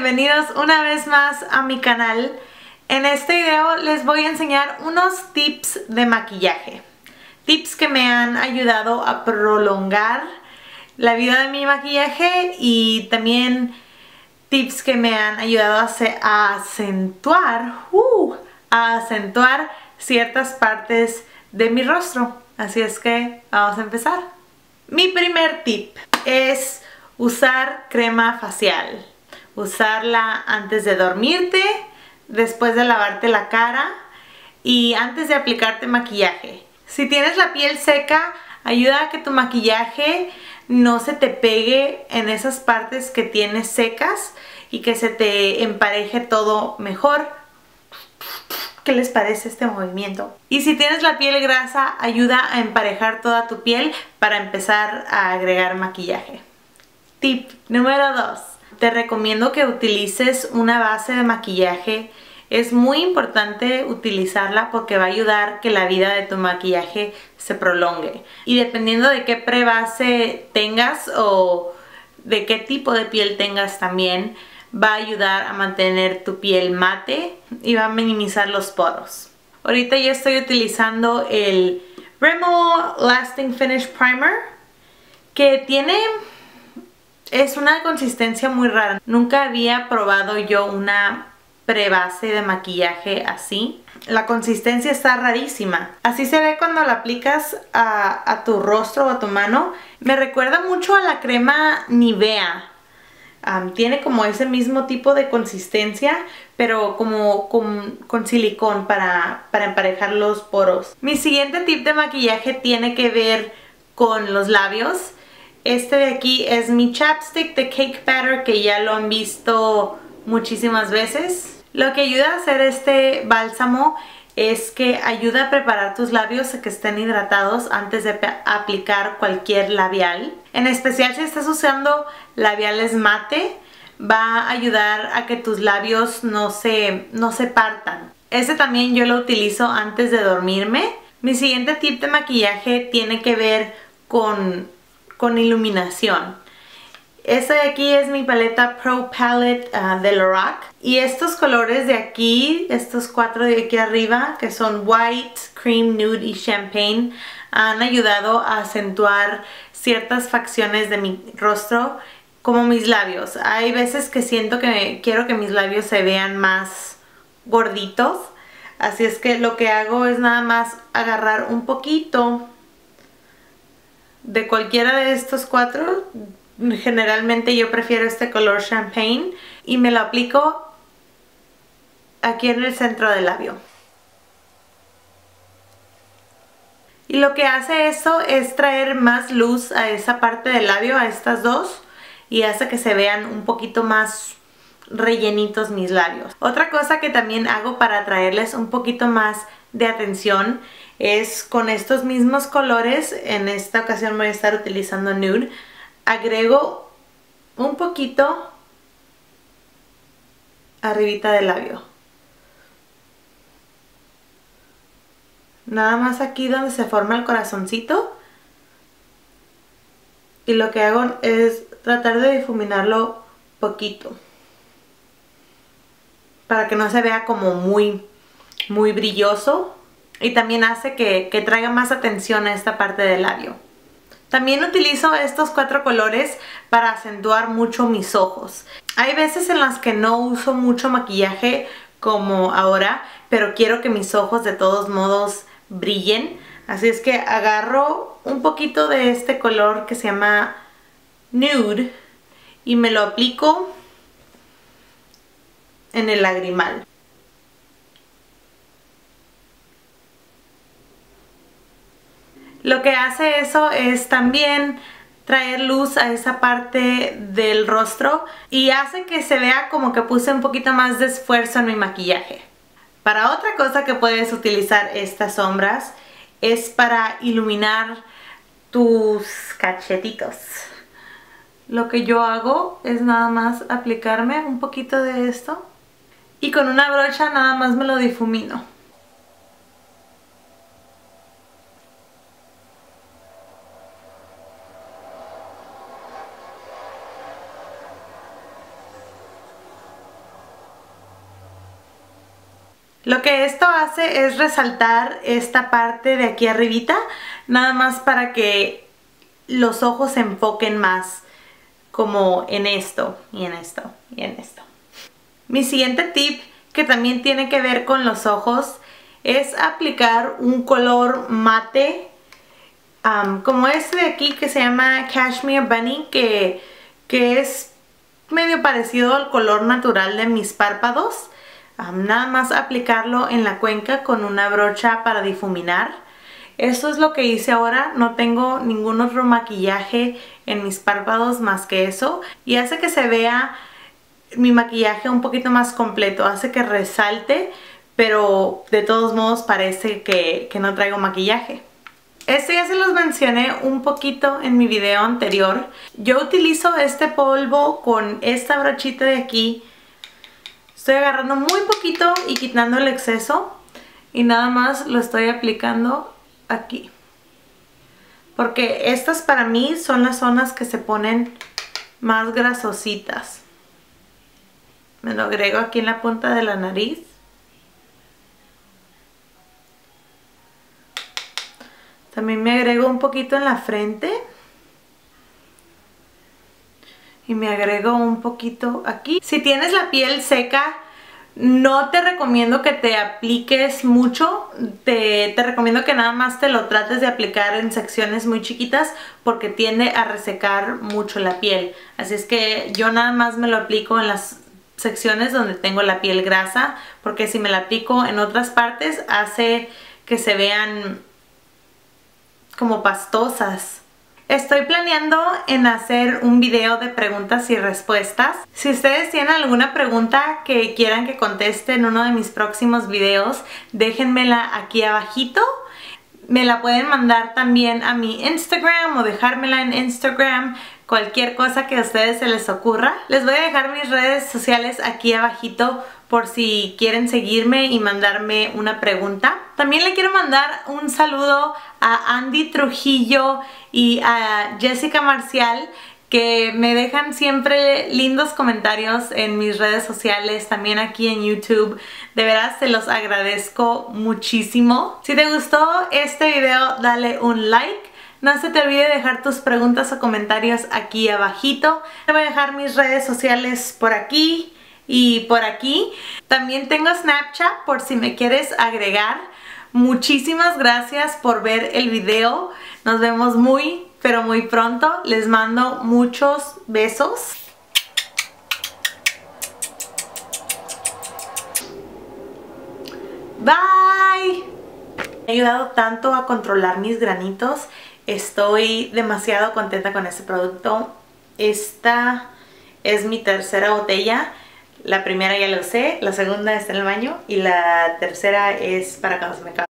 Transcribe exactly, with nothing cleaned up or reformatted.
bienvenidos una vez más a mi canal. En este video les voy a enseñar unos tips de maquillaje. Tips que me han ayudado a prolongar la vida de mi maquillaje y también tips que me han ayudado a acentuar, uh, a acentuar ciertas partes de mi rostro. Así es que vamos a empezar. Mi primer tip es usar crema facial. Usarla antes de dormirte, después de lavarte la cara y antes de aplicarte maquillaje. Si tienes la piel seca, ayuda a que tu maquillaje no se te pegue en esas partes que tienes secas y que se te empareje todo mejor. ¿Qué les parece este movimiento? Y si tienes la piel grasa, ayuda a emparejar toda tu piel para empezar a agregar maquillaje. Tip número dos. Te recomiendo que utilices una base de maquillaje. Es muy importante utilizarla porque va a ayudar que la vida de tu maquillaje se prolongue. Y dependiendo de qué prebase tengas o de qué tipo de piel tengas también, va a ayudar a mantener tu piel mate y va a minimizar los poros. Ahorita yo estoy utilizando el Rimmel Lasting Finish Primer, que tiene... es una consistencia muy rara. Nunca había probado yo una prebase de maquillaje así. La consistencia está rarísima. Así se ve cuando la aplicas a, a tu rostro o a tu mano. Me recuerda mucho a la crema Nivea. Um, tiene como ese mismo tipo de consistencia, pero como con, con silicón para, para emparejar los poros. Mi siguiente tip de maquillaje tiene que ver con los labios. Este de aquí es mi Chapstick de Cake Batter, que ya lo han visto muchísimas veces. Lo que ayuda a hacer este bálsamo es que ayuda a preparar tus labios a que estén hidratados antes de aplicar cualquier labial. En especial si estás usando labiales mate, va a ayudar a que tus labios no se, no se partan. Este también yo lo utilizo antes de dormirme. Mi siguiente tip de maquillaje tiene que ver con... con iluminación. Esta de aquí es mi paleta Pro Palette uh, de Lorac. Y estos colores de aquí, estos cuatro de aquí arriba, que son White, Cream, Nude y Champagne, han ayudado a acentuar ciertas facciones de mi rostro, como mis labios. Hay veces que siento que quiero que mis labios se vean más gorditos, así es que lo que hago es nada más agarrar un poquito de cualquiera de estos cuatro. Generalmente yo prefiero este color champagne y me lo aplico aquí en el centro del labio. Y lo que hace eso es traer más luz a esa parte del labio, a estas dos, y hace que se vean un poquito más rellenitos mis labios. Otra cosa que también hago para traerles un poquito más de atención es con estos mismos colores. En esta ocasión voy a estar utilizando nude. Agrego un poquito arribita del labio, nada más aquí donde se forma el corazoncito, y lo que hago es tratar de difuminarlo poquito para que no se vea como muy muy brilloso, y también hace que, que traiga más atención a esta parte del labio. También utilizo estos cuatro colores para acentuar mucho mis ojos. Hay veces en las que no uso mucho maquillaje como ahora, pero quiero que mis ojos de todos modos brillen. Así es que agarro un poquito de este color que se llama Nude y me lo aplico en el lagrimal. Lo que hace eso es también traer luz a esa parte del rostro y hace que se vea como que puse un poquito más de esfuerzo en mi maquillaje. Para otra cosa que puedes utilizar estas sombras es para iluminar tus cachetitos. Lo que yo hago es nada más aplicarme un poquito de esto y con una brocha nada más me lo difumino. Lo que esto hace es resaltar esta parte de aquí arribita, nada más para que los ojos se enfoquen más como en esto, y en esto, y en esto. Mi siguiente tip, que también tiene que ver con los ojos, es aplicar un color mate, um, como este de aquí que se llama Cashmere Bunny, que, que es medio parecido al color natural de mis párpados. Um, nada más aplicarlo en la cuenca con una brocha para difuminar. Esto es lo que hice ahora, no tengo ningún otro maquillaje en mis párpados más que eso, y hace que se vea mi maquillaje un poquito más completo, hace que resalte, pero de todos modos parece que, que no traigo maquillaje. Este ya se los mencioné un poquito en mi video anterior. Yo utilizo este polvo con esta brochita de aquí. Estoy agarrando muy poquito y quitando el exceso, y nada más lo estoy aplicando aquí, porque estas para mí son las zonas que se ponen más grasositas. Me lo agrego aquí en la punta de la nariz. También me agrego un poquito en la frente. Y me agrego un poquito aquí. Si tienes la piel seca, no te recomiendo que te apliques mucho. Te, te recomiendo que nada más te lo trates de aplicar en secciones muy chiquitas, porque tiende a resecar mucho la piel. Así es que yo nada más me lo aplico en las secciones donde tengo la piel grasa, porque si me la aplico en otras partes hace que se vean como pastosas. Estoy planeando en hacer un video de preguntas y respuestas. Si ustedes tienen alguna pregunta que quieran que conteste en uno de mis próximos videos, déjenmela aquí abajito. Me la pueden mandar también a mi Instagram o dejármela en Instagram. Cualquier cosa que a ustedes se les ocurra. Les voy a dejar mis redes sociales aquí abajito por si quieren seguirme y mandarme una pregunta. También le quiero mandar un saludo a Andy Trujillo y a Jessica Marcial, que me dejan siempre lindos comentarios en mis redes sociales, también aquí en YouTube. De verdad se los agradezco muchísimo. Si te gustó este video, dale un like. No se te olvide dejar tus preguntas o comentarios aquí abajito. Te voy a dejar mis redes sociales por aquí y por aquí. También tengo Snapchat por si me quieres agregar. Muchísimas gracias por ver el video. Nos vemos muy, pero muy pronto. Les mando muchos besos. Bye. Me ha ayudado tanto a controlar mis granitos. Estoy demasiado contenta con este producto. Esta es mi tercera botella. La primera ya la usé, la segunda está en el baño y la tercera es para cuando se me acabe.